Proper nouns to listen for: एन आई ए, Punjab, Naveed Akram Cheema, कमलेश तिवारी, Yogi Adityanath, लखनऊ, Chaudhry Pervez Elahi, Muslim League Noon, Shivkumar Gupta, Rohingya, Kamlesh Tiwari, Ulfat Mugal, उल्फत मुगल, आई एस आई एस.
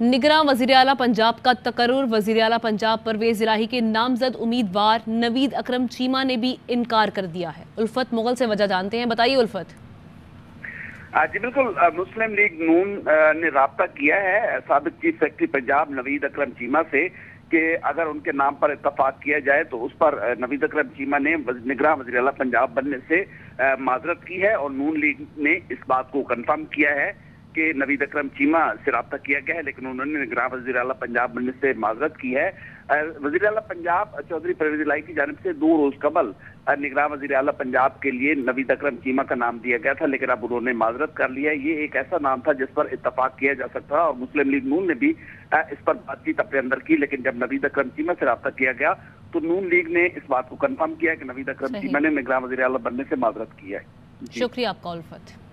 निगरां वज़ीर-ए-आला पंजाब का तकर्रुर। वज़ीर-ए-आला पंजाब परवेज़ इलाही के नामजद उम्मीदवार नवीद अकरम चीमा ने भी इनकार कर दिया है। उल्फत मुगल से वजह जानते हैं, बताइए उल्फत। जी बिल्कुल, मुस्लिम लीग नून ने राब्ता किया है साबिक़ चीफ सेक्रेटरी पंजाब नवीद अकरम चीमा से कि अगर उनके नाम पर इत्तफाक किया जाए तो उस पर नवीद अकरम चीमा ने निगरां वज़ीर-ए-आला पंजाब बनने से माजरत की है और नून लीग ने इस बात को कन्फर्म किया है के नवीद अकरम चीमा से रब्ता किया गया है, लेकिन उन्होंने निगरां वज़ीर-ए-आला पंजाब बनने से माजरत की है। वज़ीर-ए-आला पंजाब चौधरी परवेज़ इलाही की जानिब से 2 रोज कबल निगरां वज़ीर-ए-आला पंजाब के लिए नवीद अकरम चीमा का नाम दिया गया था, लेकिन अब उन्होंने माजरत कर लिया है। ये एक ऐसा नाम था जिस पर इत्तफाक किया जा सकता था और मुस्लिम लीग नून ने भी इस पर बातचीत अपने अंदर की, लेकिन जब नवीद अकरम चीमा से रब्ता किया गया तो नून लीग ने इस बात को कन्फर्म किया कि नवीद अकरम चीमा ने निगरां वज़ीर-ए-आला बनने से माजरत की है। शुक्रिया आपका उल्फत।